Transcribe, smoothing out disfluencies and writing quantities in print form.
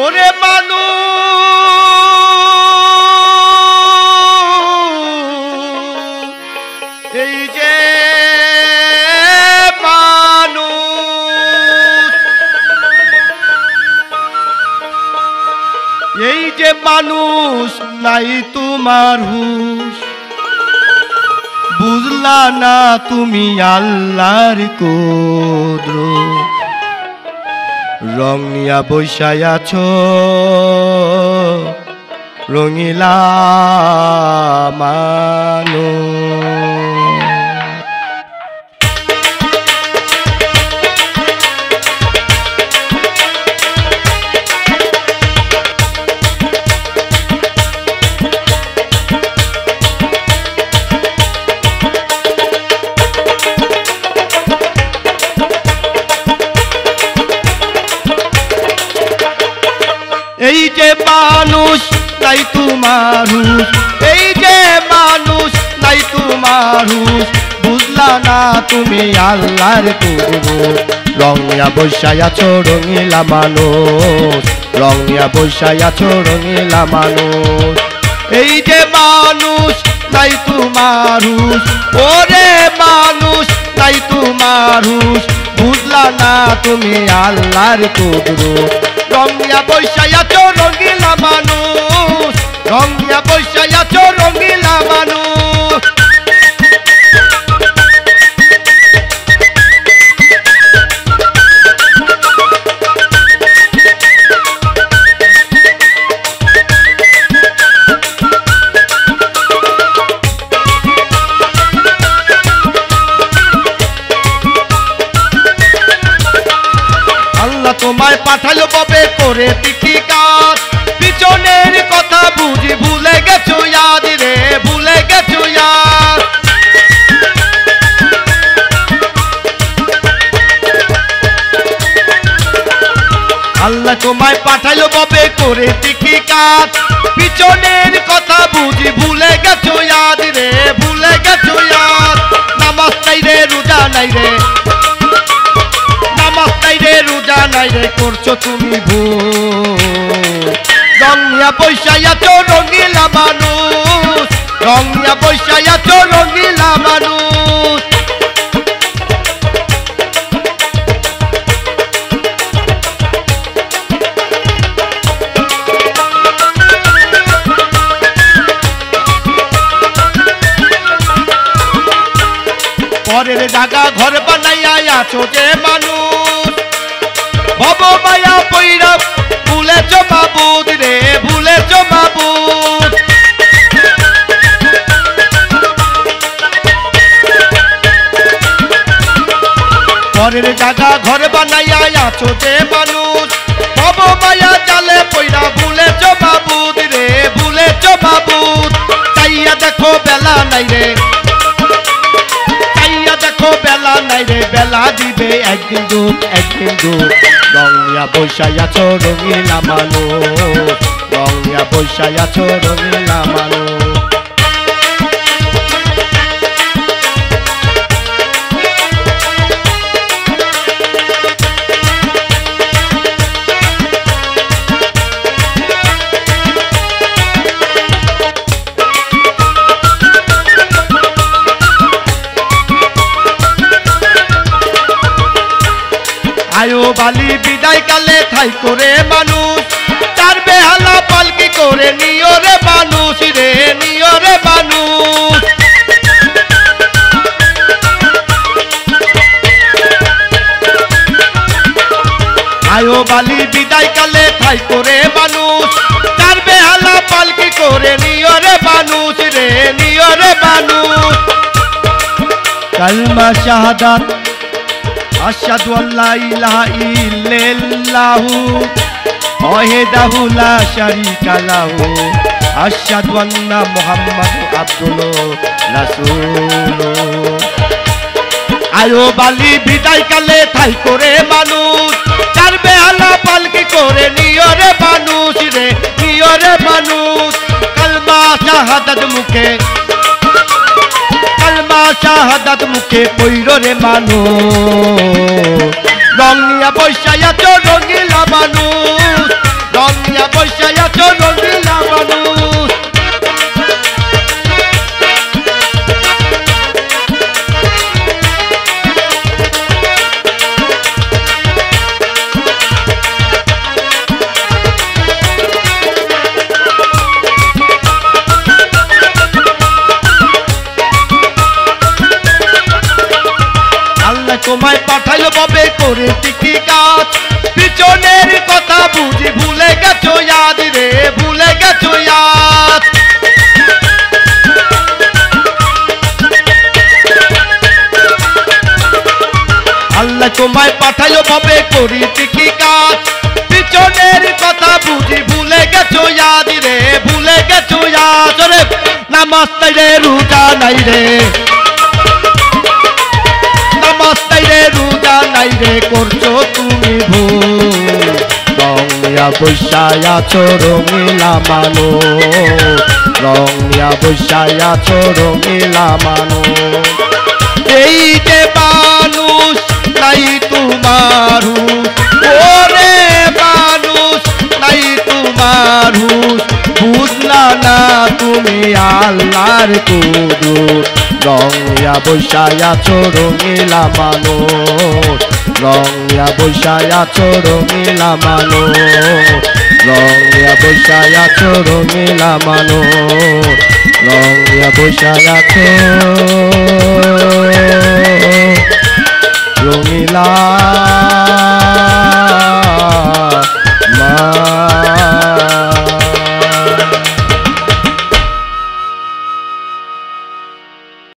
ওরে মানুষ এই যে মানুষ এই যে মানুষ নাই তোমার হুঁশ বুঝলা না তুমি আল্লাহর কুদরত রং নিয়া বৈশায় আছো রঙিলা মানুষ मानुष नहीं तुम्हारूस मानुष नहीं तुम्हारूस बुझला ना तुमी आल्लार कुदरत रंगिया बसाया छो रंगीला मानुष रंगिया बसाया छो रंगीला मानुष मानुष नहीं तुम्हारूस ओरे मानुष नहीं तुम्हारूस बुझला ना तुमी आल्लार कुदरत रंगिया बसाया छो रंगीला मानुष रंगिया बसाया छो रंगीला मानुष তোমায় পাঠালো কবে করে পিটি কাজ পিছনের কথা বুঝি ভুলে গেছো ইয়াদ রে ভুলে গেছো ইয়াদ আল্লাহ তোমায় পাঠালো কবে করে পিটি কাজ পিছনের কথা বুঝি ভুলে গেছো ইয়াদ রে ভুলে গেছো ইয়াদ নামাজ নাই রে রোজা নাই রে रोजा नाई रे करछो तुमी भूल रंगिया बसाया छो रंगीला मानुष रंगिया बसाया छो रंगीला मानुष परेर जागा घर बनाइया आछो जे मानुष भव माया पैरा भूले जो माबूद घर जगह घर बनाइया छोटे मानुष भव माया जाले पैरा भूले जो माबूद ताइया देखो बेला नहीं रे ताइया देखो बेला नहीं रे बेला दिबे एक दिन दूध रंगिया बसाया छो रंगीला मानुष रंगिया बसाया छो रंगीला मानुष आयो बाली विदाय काले थाई करे मानुष तार बेहाला पालकी करे नियो रे मानुष आयो बाली विदाय काले थाई करे मानुष तार बेहाला पालकी करे नियो रे मानुष कलमा शहादत अशहदु अल्ला इलाहा इल्लल्लाहु वहदाहु ला शरीका लाहु अशहदु अन्ना मुहम्मदु अब्दुहु रसूलुहु आयो बाली विदाई काले थाई करे मानुष तार बेहाला पालकी करे नियो रे मानुष कलमा शाहादत मुखे शाहादत मुखे पैरो रे मानुष रंगिया बसाया छो रंगीला मानुष टिकी गाछ पिछोनेर कथा बुझी भूले गेछो याद रे भूले गेछो याद अल्लाह तुम्हारे पाठायो भावे कोरी टिकी गाछ पिछोनेर कथा बुझी भूले गेछो याद रे भूले गेछो याद रे नमस्ते रे रूजा नाई रे बुशाया छोरो मिला मानो रंगिया बुशाया छोरो मिला मानो यही के बानुष नहीं तुम्हारू ओरे बानुष नहीं तुम्हारू बुझला ना तुम्हें आल्लार कुदू रंगिया बुशाया छोरो मिला मानो रंगिया बुशाया छोरो मिला मानो रंगिया बुशाया छोरो मिला मानो रंगिया बुशाया छोरो मिला।